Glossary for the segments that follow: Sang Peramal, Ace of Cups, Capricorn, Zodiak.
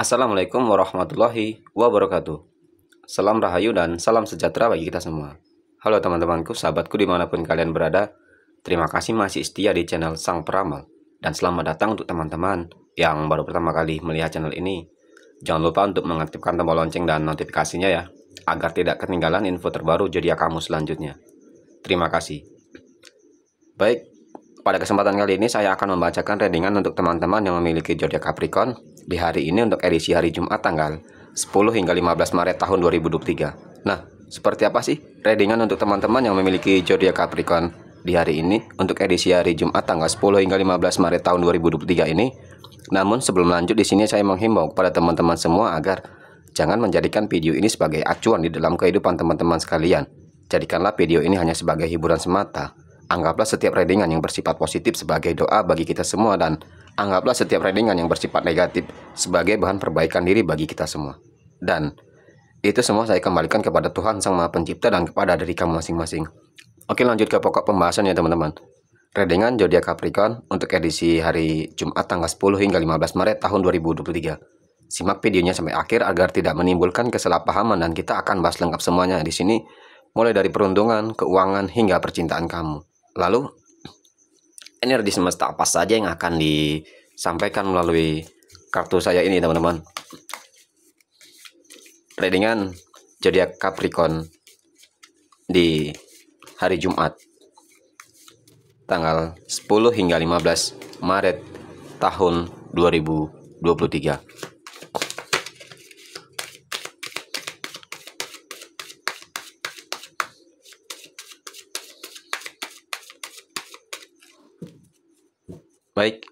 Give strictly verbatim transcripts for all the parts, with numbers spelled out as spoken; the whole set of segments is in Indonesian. Assalamualaikum warahmatullahi wabarakatuh. Salam rahayu dan salam sejahtera bagi kita semua. Halo teman-temanku, sahabatku dimanapun kalian berada. Terima kasih masih setia di channel Sang Peramal. Dan selamat datang untuk teman-teman yang baru pertama kali melihat channel ini. Jangan lupa untuk mengaktifkan tombol lonceng dan notifikasinya ya, agar tidak ketinggalan info terbaru zodiak kamu selanjutnya. Terima kasih. Baik, pada kesempatan kali ini saya akan membacakan readingan untuk teman-teman yang memiliki zodiak Capricorn di hari ini untuk edisi hari Jumat tanggal sepuluh hingga lima belas Maret tahun dua ribu dua puluh tiga. Nah, seperti apa sih readingan untuk teman-teman yang memiliki zodiak Capricorn di hari ini untuk edisi hari Jumat tanggal sepuluh hingga lima belas Maret tahun dua ribu dua puluh tiga ini? Namun sebelum lanjut di sini saya menghimbau kepada teman-teman semua agar jangan menjadikan video ini sebagai acuan di dalam kehidupan teman-teman sekalian. Jadikanlah video ini hanya sebagai hiburan semata. Anggaplah setiap readingan yang bersifat positif sebagai doa bagi kita semua dan anggaplah setiap readingan yang bersifat negatif sebagai bahan perbaikan diri bagi kita semua. Dan itu semua saya kembalikan kepada Tuhan Sang Maha Pencipta dan kepada diri kamu masing-masing. Oke, lanjut ke pokok pembahasan ya teman-teman. Readingan zodiak Capricorn untuk edisi hari Jumat tanggal sepuluh hingga lima belas Maret tahun dua ribu dua puluh tiga. Simak videonya sampai akhir agar tidak menimbulkan kesalahpahaman dan kita akan bahas lengkap semuanya di sini, mulai dari perundungan, keuangan hingga percintaan kamu. Lalu, energi semesta apa saja yang akan disampaikan melalui kartu saya ini, teman-teman? Readingan zodiak Capricorn di hari Jumat, tanggal sepuluh hingga lima belas Maret tahun dua ribu dua puluh tiga. Baik,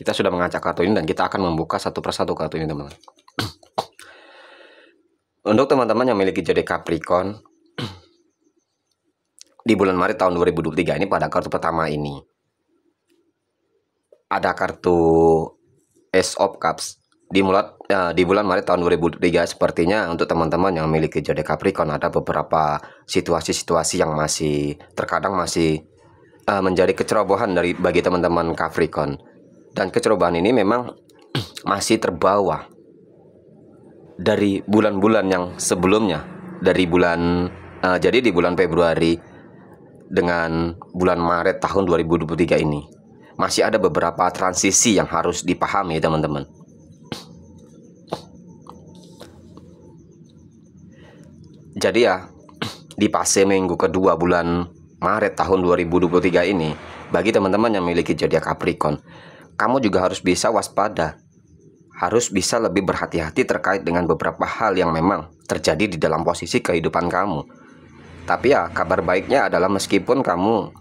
kita sudah mengacak kartu ini dan kita akan membuka satu persatu kartu ini teman-teman. Untuk teman-teman yang memiliki zodiak Capricorn di bulan Maret tahun dua ribu dua puluh tiga ini, pada kartu pertama ini ada kartu Ace of Cups. Di, mulat, eh, di bulan Maret tahun dua ribu dua puluh tiga sepertinya untuk teman-teman yang memiliki zodiak Capricorn ada beberapa situasi-situasi yang masih terkadang masih menjadi kecerobohan dari bagi teman-teman Capricorn, dan kecerobohan ini memang masih terbawa dari bulan-bulan yang sebelumnya, dari bulan uh, jadi di bulan Februari dengan bulan Maret tahun dua ribu dua puluh tiga ini masih ada beberapa transisi yang harus dipahami teman-teman. Jadi ya, di fase minggu kedua bulan Maret tahun dua ribu dua puluh tiga ini, bagi teman-teman yang memiliki zodiak Capricorn, kamu juga harus bisa waspada, harus bisa lebih berhati-hati terkait dengan beberapa hal yang memang terjadi di dalam posisi kehidupan kamu. Tapi ya, kabar baiknya adalah meskipun kamu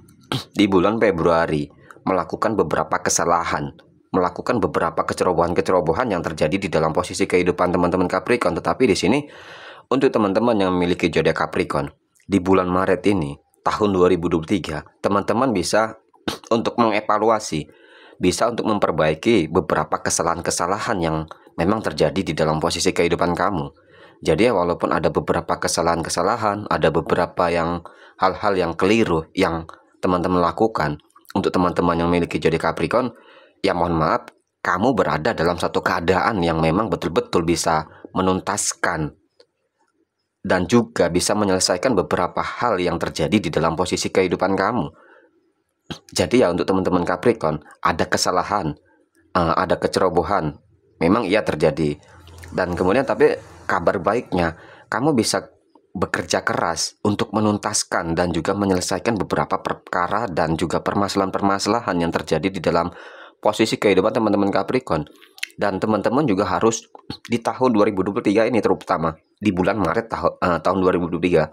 di bulan Februari melakukan beberapa kesalahan, melakukan beberapa kecerobohan-kecerobohan yang terjadi di dalam posisi kehidupan teman-teman Capricorn, tetapi di sini untuk teman-teman yang memiliki zodiak Capricorn di bulan Maret ini tahun dua ribu dua puluh tiga, teman-teman bisa untuk mengevaluasi, bisa untuk memperbaiki beberapa kesalahan-kesalahan yang memang terjadi di dalam posisi kehidupan kamu. Jadi walaupun ada beberapa kesalahan-kesalahan, ada beberapa yang hal-hal yang keliru yang teman-teman lakukan, untuk teman-teman yang memiliki zodiak Capricorn, ya mohon maaf, kamu berada dalam satu keadaan yang memang betul-betul bisa menuntaskan dan juga bisa menyelesaikan beberapa hal yang terjadi di dalam posisi kehidupan kamu. Jadi ya untuk teman-teman Capricorn, ada kesalahan, ada kecerobohan, memang iya terjadi. Dan kemudian tapi kabar baiknya, kamu bisa bekerja keras untuk menuntaskan dan juga menyelesaikan beberapa perkara dan juga permasalahan-permasalahan yang terjadi di dalam posisi kehidupan teman-teman Capricorn. Dan teman-teman juga harus di tahun dua ribu dua puluh tiga ini, terutama di bulan Maret tahun dua ribu dua puluh tiga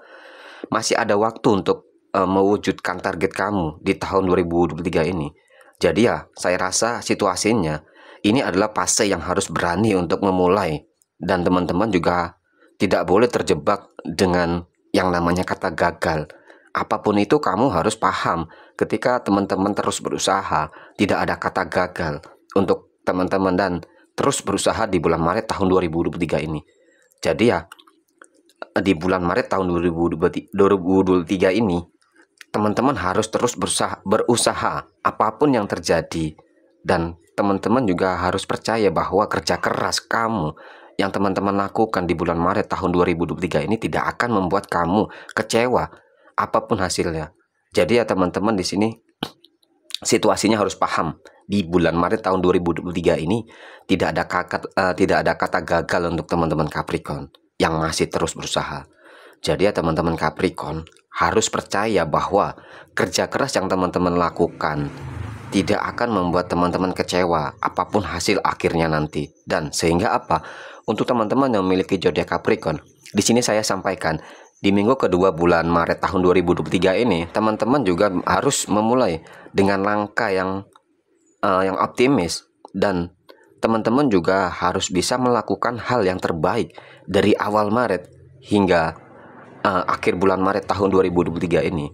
masih ada waktu untuk uh, mewujudkan target kamu di tahun dua ribu dua puluh tiga ini. Jadi ya, saya rasa situasinya ini adalah fase yang harus berani untuk memulai, dan teman-teman juga tidak boleh terjebak dengan yang namanya kata gagal. Apapun itu kamu harus paham, ketika teman-teman terus berusaha tidak ada kata gagal untuk teman-teman dan terus berusaha di bulan Maret tahun dua ribu dua puluh tiga ini. Jadi ya, di bulan Maret tahun dua ribu dua puluh tiga ini, teman-teman harus terus berusaha, berusaha apapun yang terjadi. Dan teman-teman juga harus percaya bahwa kerja keras kamu yang teman-teman lakukan di bulan Maret tahun dua ribu dua puluh tiga ini tidak akan membuat kamu kecewa apapun hasilnya. Jadi ya teman-teman di sini situasinya harus paham. Di bulan Maret tahun dua ribu dua puluh tiga ini tidak ada kata uh, tidak ada kata gagal untuk teman-teman Capricorn yang masih terus berusaha. Jadi ya teman-teman Capricorn harus percaya bahwa kerja keras yang teman-teman lakukan tidak akan membuat teman-teman kecewa apapun hasil akhirnya nanti. Dan sehingga apa? Untuk teman-teman yang memiliki zodiak Capricorn, di sini saya sampaikan di minggu kedua bulan Maret tahun dua ribu dua puluh tiga ini, teman-teman juga harus memulai dengan langkah yang uh, yang optimis, dan teman-teman juga harus bisa melakukan hal yang terbaik dari awal Maret hingga uh, akhir bulan Maret tahun dua ribu dua puluh tiga ini.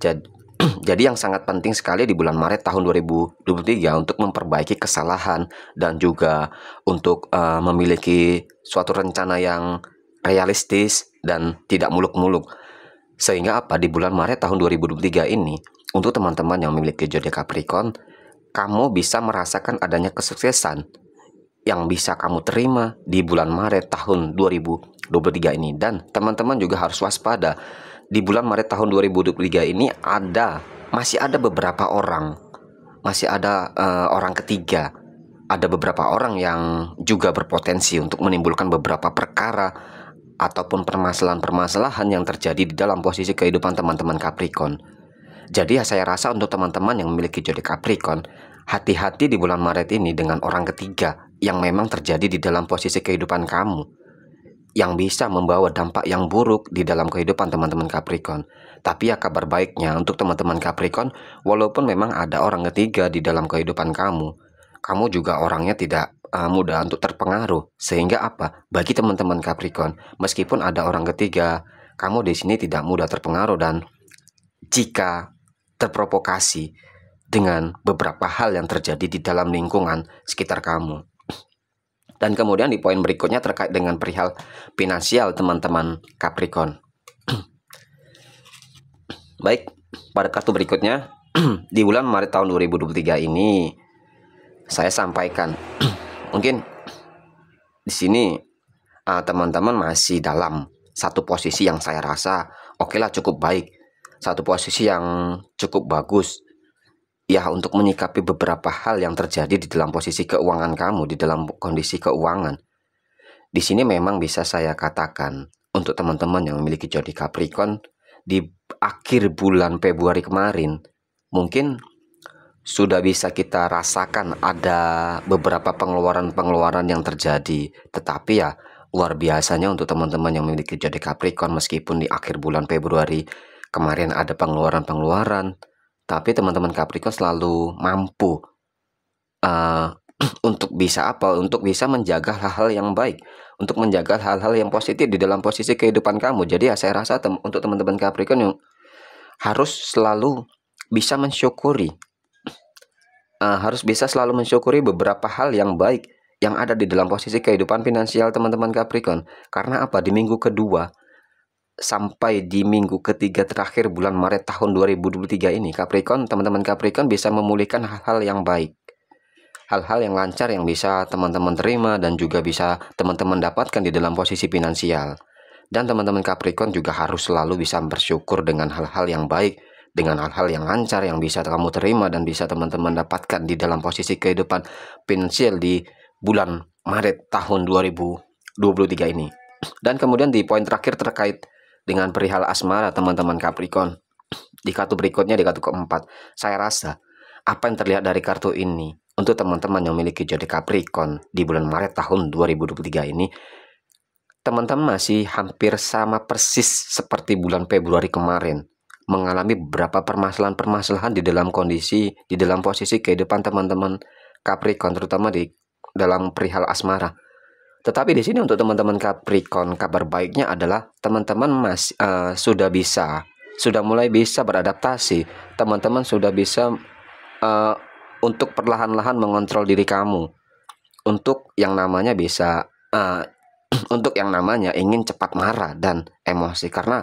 Jadi Jadi yang sangat penting sekali di bulan Maret tahun dua ribu dua puluh tiga untuk memperbaiki kesalahan dan juga untuk uh, memiliki suatu rencana yang realistis dan tidak muluk-muluk. Sehingga apa, di bulan Maret tahun dua ribu dua puluh tiga ini untuk teman-teman yang memiliki zodiak Capricorn, kamu bisa merasakan adanya kesuksesan yang bisa kamu terima di bulan Maret tahun dua ribu dua puluh tiga ini. Dan teman-teman juga harus waspada. Di bulan Maret tahun dua ribu dua puluh tiga ini ada masih ada beberapa orang, masih ada uh, orang ketiga, ada beberapa orang yang juga berpotensi untuk menimbulkan beberapa perkara ataupun permasalahan-permasalahan yang terjadi di dalam posisi kehidupan teman-teman Capricorn. Jadi ya saya rasa untuk teman-teman yang memiliki zodiak Capricorn, hati-hati di bulan Maret ini dengan orang ketiga yang memang terjadi di dalam posisi kehidupan kamu, yang bisa membawa dampak yang buruk di dalam kehidupan teman-teman Capricorn. Tapi ya kabar baiknya untuk teman-teman Capricorn, walaupun memang ada orang ketiga di dalam kehidupan kamu, kamu juga orangnya tidak uh, mudah untuk terpengaruh. Sehingga apa? Bagi teman-teman Capricorn, meskipun ada orang ketiga, kamu di sini tidak mudah terpengaruh, dan jika terprovokasi dengan beberapa hal yang terjadi di dalam lingkungan sekitar kamu. Dan kemudian di poin berikutnya terkait dengan perihal finansial teman-teman Capricorn. Baik, pada kartu berikutnya di bulan Maret tahun dua ribu dua puluh tiga ini saya sampaikan mungkin di sini teman-teman uh, masih dalam satu posisi yang saya rasa oke lah, cukup baik, satu posisi yang cukup bagus. Ya, untuk menyikapi beberapa hal yang terjadi di dalam posisi keuangan kamu, di dalam kondisi keuangan. Di sini memang bisa saya katakan, untuk teman-teman yang memiliki zodiak Capricorn, di akhir bulan Februari kemarin, mungkin sudah bisa kita rasakan ada beberapa pengeluaran-pengeluaran yang terjadi. Tetapi ya, luar biasanya untuk teman-teman yang memiliki zodiak Capricorn, meskipun di akhir bulan Februari kemarin ada pengeluaran-pengeluaran, tapi teman-teman Capricorn selalu mampu uh, untuk bisa apa? Untuk bisa menjaga hal-hal yang baik, untuk menjaga hal-hal yang positif di dalam posisi kehidupan kamu. Jadi ya saya rasa tem untuk teman-teman Capricorn yang harus selalu bisa mensyukuri, uh, harus bisa selalu mensyukuri beberapa hal yang baik yang ada di dalam posisi kehidupan finansial teman-teman Capricorn. Karena apa? Di minggu kedua sampai di minggu ketiga terakhir bulan Maret tahun dua ribu dua puluh tiga ini, Capricorn, teman-teman Capricorn bisa memulihkan hal-hal yang baik, hal-hal yang lancar yang bisa teman-teman terima dan juga bisa teman-teman dapatkan di dalam posisi finansial. Dan teman-teman Capricorn juga harus selalu bisa bersyukur dengan hal-hal yang baik, dengan hal-hal yang lancar yang bisa kamu terima dan bisa teman-teman dapatkan di dalam posisi kehidupan finansial di bulan Maret tahun dua ribu dua puluh tiga ini. Dan kemudian di poin terakhir terkait dengan perihal asmara teman-teman Capricorn, di kartu berikutnya, di kartu keempat, saya rasa apa yang terlihat dari kartu ini untuk teman-teman yang memiliki zodiak Capricorn di bulan Maret tahun dua ribu dua puluh tiga ini, teman-teman masih hampir sama persis seperti bulan Februari kemarin, mengalami beberapa permasalahan-permasalahan di dalam kondisi, di dalam posisi kehidupan teman-teman Capricorn, terutama di dalam perihal asmara. Tetapi di sini untuk teman-teman Capricorn, kabar baiknya adalah teman-teman masih uh, sudah bisa, sudah mulai bisa beradaptasi. Teman-teman sudah bisa uh, untuk perlahan-lahan mengontrol diri kamu. Untuk yang namanya bisa, uh, untuk yang namanya ingin cepat marah dan emosi. Karena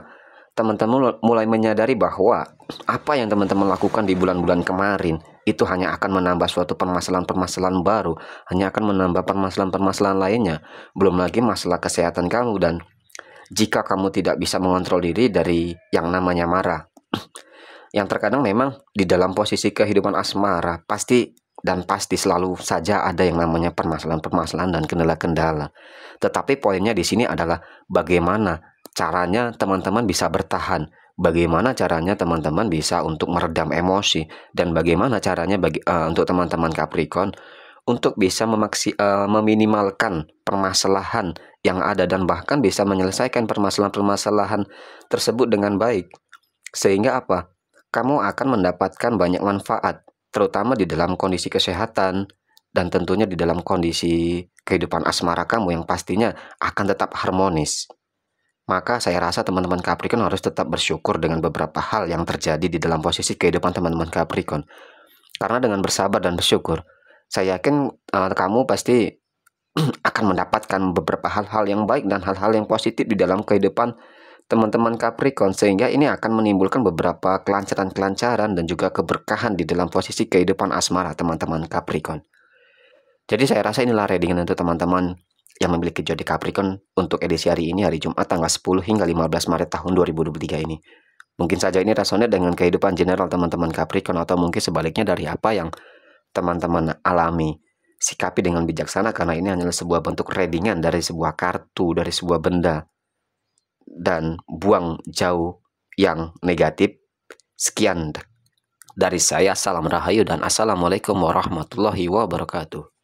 teman-teman mulai menyadari bahwa apa yang teman-teman lakukan di bulan-bulan kemarin itu hanya akan menambah suatu permasalahan-permasalahan baru, hanya akan menambah permasalahan-permasalahan lainnya, belum lagi masalah kesehatan kamu. Dan jika kamu tidak bisa mengontrol diri dari yang namanya marah, yang terkadang memang di dalam posisi kehidupan asmara pasti dan pasti selalu saja ada yang namanya permasalahan-permasalahan dan kendala-kendala. Tetapi poinnya di sini adalah bagaimana caranya teman-teman bisa bertahan, bagaimana caranya teman-teman bisa untuk meredam emosi, dan bagaimana caranya bagi uh, untuk teman-teman Capricorn untuk bisa memaksi, uh, meminimalkan permasalahan yang ada dan bahkan bisa menyelesaikan permasalahan-permasalahan tersebut dengan baik. Sehingga apa? Kamu akan mendapatkan banyak manfaat, terutama di dalam kondisi kesehatan dan tentunya di dalam kondisi kehidupan asmara kamu yang pastinya akan tetap harmonis. Maka saya rasa teman-teman Capricorn harus tetap bersyukur dengan beberapa hal yang terjadi di dalam posisi kehidupan teman-teman Capricorn. Karena dengan bersabar dan bersyukur, saya yakin uh, kamu pasti akan mendapatkan beberapa hal-hal yang baik dan hal-hal yang positif di dalam kehidupan teman-teman Capricorn. Sehingga ini akan menimbulkan beberapa kelancaran-kelancaran dan juga keberkahan di dalam posisi kehidupan asmara teman-teman Capricorn. Jadi saya rasa inilah readingan untuk teman-teman yang memiliki jodi Capricorn untuk edisi hari ini, hari Jumat tanggal sepuluh hingga lima belas Maret tahun dua ribu dua puluh tiga ini. Mungkin saja ini resonate dengan kehidupan general teman-teman Capricorn, atau mungkin sebaliknya dari apa yang teman-teman alami. Sikapi dengan bijaksana karena ini hanyalah sebuah bentuk readingan dari sebuah kartu, dari sebuah benda. Dan buang jauh yang negatif. Sekian dari saya, salam rahayu dan assalamualaikum warahmatullahi wabarakatuh.